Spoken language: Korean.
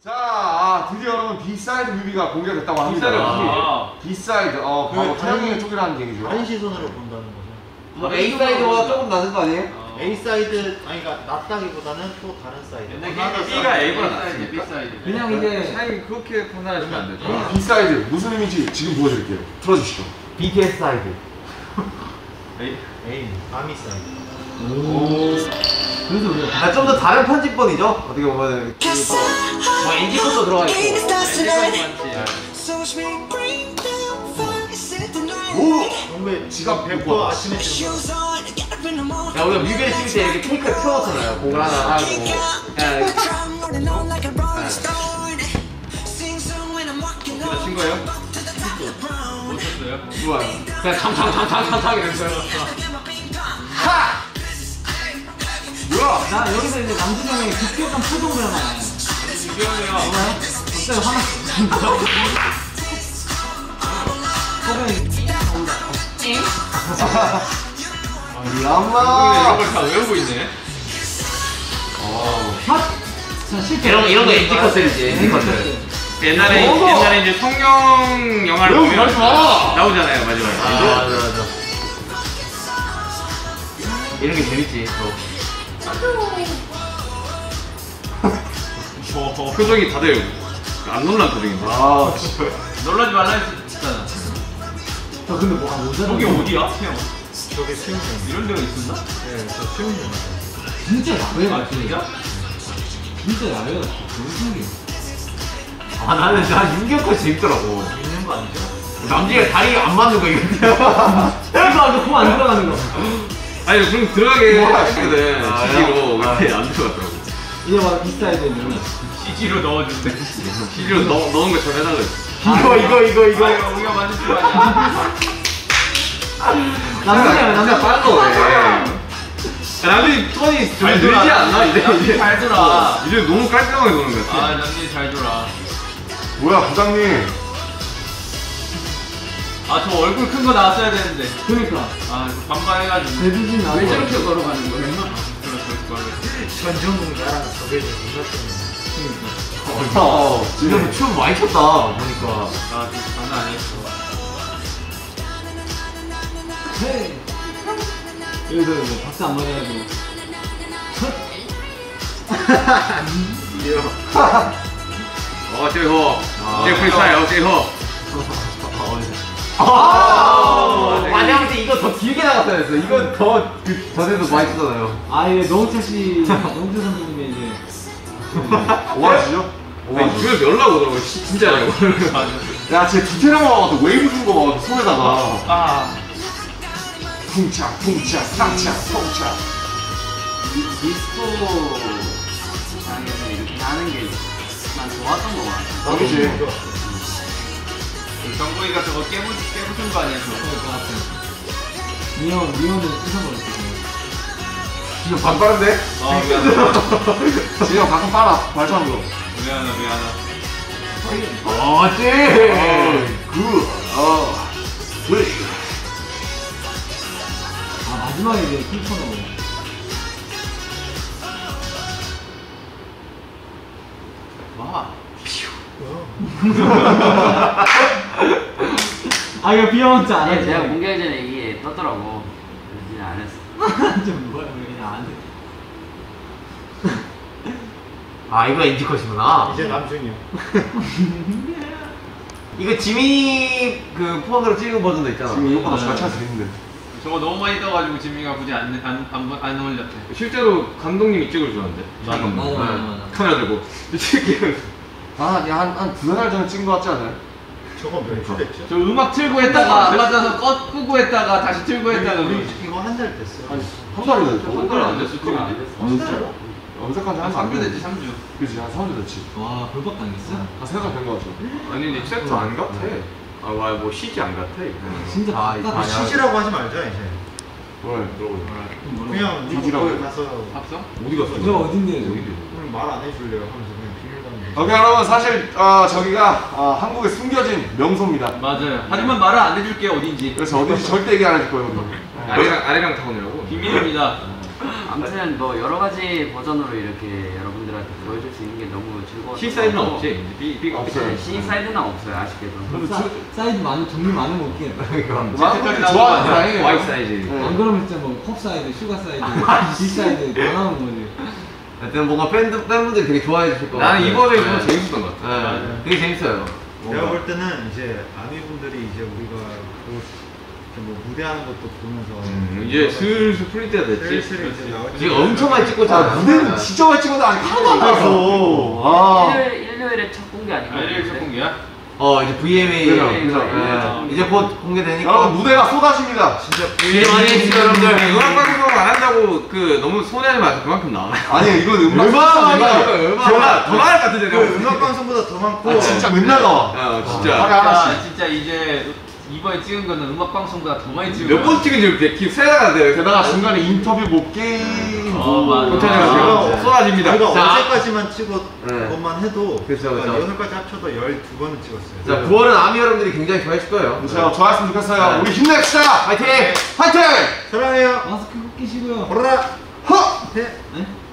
자, 드디어 여러분 B사이드 뮤비가 공개됐다고 합니다. B사이드, 바로 태양의 쪽이라는 얘기죠. 한 시선으로 본다는 거죠. A사이드보다 조금 낮은 거 아니에요? A사이드, 아니 그러니까 낮다기보다는 또 다른 사이드. B가 A보다 낮지, B사이드. 그냥 이제 차이 그렇게 판단하시면 안 돼요. B사이드, 무슨 의미인지 지금 보여드릴게요. 틀어주시죠. BTS 사이드. A, 아미 사이드. 그래서 우리가 좀 더 다른 편집본이죠? 어떻게 보면 뭐 엔지컷도 들어가 있고 오! 지갑 100% 아침에 찍었어. 야, 우리가 뮤비를 찍을 때 이렇게 테이크 틀어놓잖아요. 곡을 하나 하고 어디다 친 거예요? 못 쳤어요? 좋아요. 그냥 탕탕탕탕탕탕 이랬어요. 하! 나 여기서 이제 남준이 형이 급격한 표정을 하나 해요. 귀여워요. 뭐야? 갑자기 화났어. 야마! 이런 걸 다 외우고 있네. 이런 거 엔지컷들이지. 엔지컷들. 옛날에 이제 성령 영화를 보면 나오잖아요. 마지막에. 아, 맞아. 이런 게 재밌지. 표정이 다들 안 놀란 표정인데. 아, 놀라지 말라 했잖아. 야, 근데 뭐 모자라. 저기 어디야? 태영. 저기 태영. 이런 데가 있었나? 네, 저 태영. 진짜 야외 맞습니까? 진짜 야외가 무슨 일이야? 아, 나는 나 윤기까지 재밌더라고. 있는 거 아니죠? 남지가 다리가 안 맞는 거 이거야. 그래서 아주 공 안 들어가는 거. 아니 그럼 들어가게 하시거든. CG로 이렇게 안 들어갔더라고. 이제 와서 비싸이드는 CG로 넣어준대. CG로 넣은 거 전해달라고. 이거 우리가 만들 줄 아냐. 남자 빨로 남준이 톤이 좀 늘지 않나? 이제 잘 돌아. 이제 너무 깔끔하게 노는 것 같아. 아, 남준이 잘 돌아. 뭐야 부장님. 아, 저 얼굴 큰 거 나왔어야 되는데. 그니까. 아, 반반해가지고. 대두진 나왔어. 왜 저렇게 걸어가는 거야? 전종국이 나랑 저게 좀 무섭겠네. 그니까. 지금 춤 많이 췄다. 보니까. 아, 장난 아니었어. 헤이. 여기서 뭐 박수 안 보내가지고. 하하하. 이거. 하하하. 제호. 제프리스타일, 제호. 만약에 이거 더 길게 나갔어야 했어. 이건 더 전에도 많이 쓰잖아요. 아, 예, 노우철 씨, 노우철 선배님의 이제 오아시죠? 오아시. 연락 오더라고, 진짜라고. 야, 쟤 디테일한 거 봐가지고 웨이브 준 거 봐가지고 손에다가. 아. 풍차, 풍차, 상차, 풍차. 미스코 장에서 이렇게 하는 게 난 좋았던 거 같아. 그렇지. 정보이가 저거 깨부순 거 아니야? 그거 같아. 미연은 뜯어버렸어. 지금 반 빠른데? 미안하다. 지금 가끔 빨아. 발전으로. 미안하다. 어찌! 왜? 아, 마지막에 이제 킬쳐 넣어. 와. 아, 이거 비어먹지 않았어. 제가 공개하기 전에 이게 떴더라고. 그래서 안 했어. 좀 뭐야, 그냥 안 했어. 아, 이거 엔지컷이구나. 이제 남준이요. 이거 지민이 그 포함으로 찍은 버전도 있잖아. 지민이 효과가 잘 찾을 수 있는데. 저거 너무 많이 떠가지고 지민이가 굳이 안 올렸대. 실제로 감독님이 찍을 줄 알았는데. 맞아. 카메라 들고. 찍을게요. 아, 야, 한 두세 달 전에 찍은 거 같지 않아요? 저거 며칠 됐죠? 저 음악 틀고 했다가 맞아서 끄고 했다가 다시 틀고 했다가 이거 한 달 됐어요. 아니, 한 달이 됐어. 한 달은 안 됐어. 지금 안 됐어. 한 달이요? 언제까지 한 달 안 됐지? 3주. 그치, 한 3주 됐지. 와, 벌밖에 안 됐어? 한 3달 된 거 같아. 아니, 근데 섹터 안 같아. 아, 와, 뭐 CG 안 같아. 진짜 아, CG라고 하지 말자, 이제. 뭘? 그냥 미국에 가서 합성? 어디 갔어? 저 어딘데? 오늘 말 안 해줄래요? 하면서 그냥 비밀. 오케이, 여러분 사실 저기가 한국에 숨겨진 명소입니다. 맞아요. 하지만 말을 안 해줄게요 어딘지. 그래서 어딘지 절대 얘기 안 해줄 거예요. 아리랑 타운이라고. 비밀입니다. 아무튼 뭐 여러 가지 버전으로 이렇게 여러분들한테 보여줄 수 있는 게 너무 즐거웠습니다. C 사이드는 없지? B가 없어요. C 사이드는 없어요, 아쉽게도. 사이드 많은, 종류 많은 거 없긴. 그러니까. 좋아하는 Y 사이즈. 안 그러면 진짜 뭐 컵 사이드, 슈가 사이드, D 사이드 다 나오는 거지. 하여튼 뭔가 팬분들이 되게 좋아해 주실 것 같아요. 나는 이번에 너무 재밌었던 것 같아. 되게 재밌어요. 제가 볼 때는 이제 아미분들이 이제 우리가 뭐 무대하는 것도 보면서 이제 슬슬 풀릴 때가 됐지. 지금 엄청 많이 찍고 자 무대는 진짜 많이 찍어서 아직 하나도 안 나왔어. 일요일에 첫 공개 아닌가? 일요일 첫 공개야? 어 이제 VMA 이제 곧 공개되니까 여러분 무대가 쏟아집니다. 진짜 VMA 여러분들 이거랑 방송을 안 한다고 그 너무 손해하지 마세요. 그만큼 나와요. 아니 이건 음악 더 나을 것 같은데 음악 방송보다 더 많고 진짜 맨날 나와. 진짜 이제 이번에 찍은 거는 음악방송보다 더 많이 찍은 거야. 몇 번 찍은지 기억 세다가 돼요. 게다가 중간에 인터뷰 뭐 게임 뭐 쏟아집니다. 우리가 어제까지만 찍은 것만 해도 오늘까지 합쳐도 12번을 찍었어요. 자 9월은 아미 여러분들이 굉장히 좋아하실 거예요. 좋아했으면 좋겠어요. 우리 힘냅시다! 화이팅! 화이팅! 사랑해요. 마스크 꼭 끼시고요. 오라! 허! 네?